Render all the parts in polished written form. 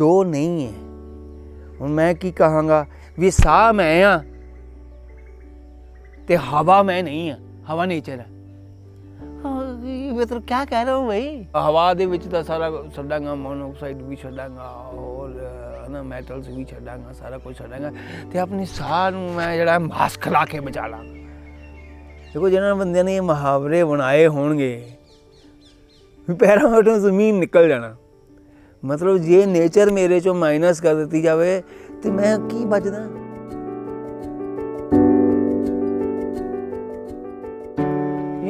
दो नहीं है। और मैं की कहांगा वे साह मैं हाँ ते हवा मैं नहीं हाँ, हवा नेचर है। मैं तो क्या कह रहा हूँ भाई, हवा दे विच दा सारा छड्डांगा, मोनोऑक्साइड भी छड्डांगा और है ना मैटल्स भी छड्डांगा, सारा कुछ छड्डांगा ते अपनी साह नूं मैं जिहड़ा मास्क खला के बचा लांगा। देखो जिन्हां बंदियां ने ये मुहावरे बनाए होणगे पैरां हटों जमीन निकल जाना, मतलब ये नेचर मेरे चो माइनस कर देती जावे तो मैं की बचदा।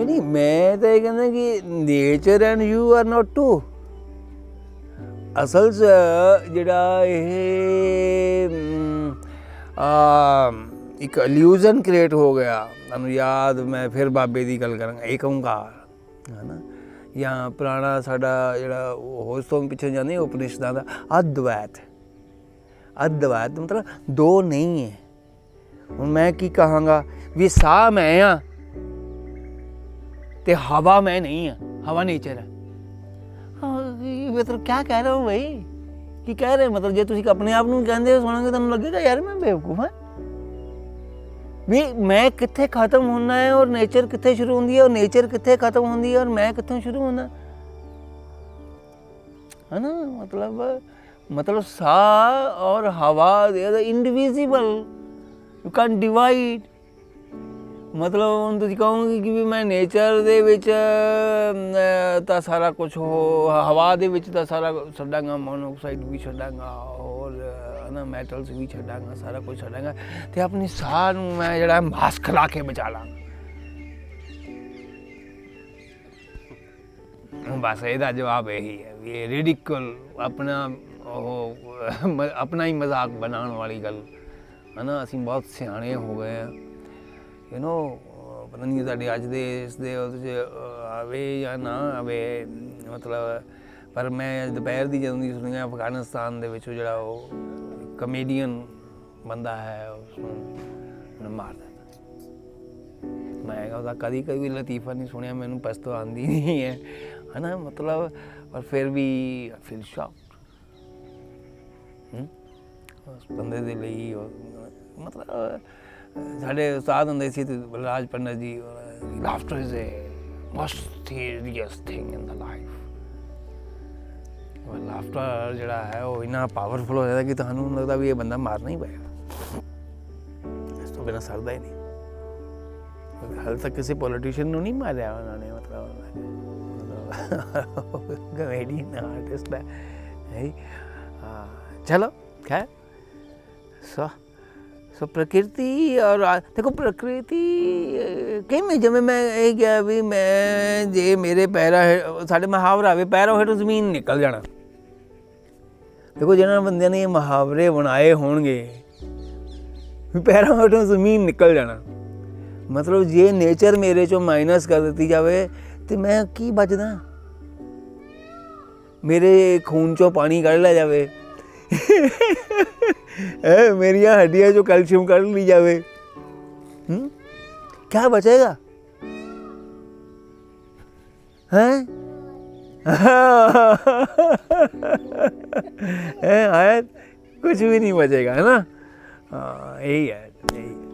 यानी मैं तो कहना कि nature and you are not two. असल जिहड़ा एक इल्यूजन क्रिएट हो गया याद, मैं फिर बाबे की गल करांगा, एक ओंकार है ना या पुराना साडा जिहड़ा होश तो पिछे जाने उपनिषदां दा अद्वैत, अद्वैत मतलब दो नहीं है। हुण मैं की कहांगा वी साह मैं हाँ ते हवा मैं नहीं हाँ, हवा नेचर है। मैं तो क्या कह रहा हूँ भाई, की कह रहे मतलब जो तुम अपने आप को कहते हो सुनोगे तो लगेगा यार मैं बेवकूफ हाँ भी, मैं कितने खत्म होना है और नेचर कितने शुरू होती है, और नेचर कितने खत्म होती है और मैं कितने शुरू होना है ना। मतलब साह और हवा दे इनडिविजिबल, यू कैन डिवाइड। मतलब हम तुझे कहूँगी कि भी मैं नेचर दे विच ता सारा कुछ हो, हवा दे विच ता सारा छड्डांगा, मोनोऑक्साइड भी छड्डांगा और है ना मैटल्स भी छड्डांगा, सारा कुछ छड्डांगा ते अपनी साह नूं मैं जिहड़ा मास्क ला के बचा लांगा। बस इहदा जवाब यही है, ये रिडिकल अपना अपना ही मजाक बनाने वाली गल है ना। असीं बहुत सियाणे हो गए हैं यू नो, पता नहीं साढ़े अज दे इस दे आवे या ना आवे, मतलब पर मैं दोपहर की जदों की सुनिया अफगानिस्तान दे विच जिहड़ा कमेडियन बंदा है उसनूं मार दिता। मैं उसका कभी कभी लतीफा नहीं सुनिया, मैनूं पश्तो आंदी नहीं है ना, मतलब और फिर भी आई फील शॉक्ड उस बंदे दे लई। मतलब साढ़े उस्ताद होंगे सी Balraj Pandit ji, laughter is a most serious thing in the life. और लाफ्टर जोड़ा है वो इन्ना पावरफुल हो जाता कि तहूँ लगता भी ये बंदा मारना ही पाएगा, इस तो बिना सरदा ही नहीं। हाल तक किसी पॉलिटिशियन ने नहीं मारिया उन्होंने, मतलब कॉमेडियन आर्टिस्ट है। चलो खैर सो प्रकृति और देखो प्रकृति के में जब मैं ये क्या भी मैं जे मेरे पैरा साढ़े मुहावरा वे पैरों हेठों जमीन निकल जाना। देखो जिन्होंने बंदियां ने ये मुहावरे बनाए होंगे पैरों हेठों जमीन निकल जाना, मतलब ये नेचर मेरे चो माइनस कर देती जावे तो मैं की बचदा। मेरे खून चो पानी कढ़ लिया जावे मेरी हड्डियाँ जो कैल्शियम कर ली जावे, क्या बचेगा हैं? कुछ भी नहीं बचेगा है ना। यही है।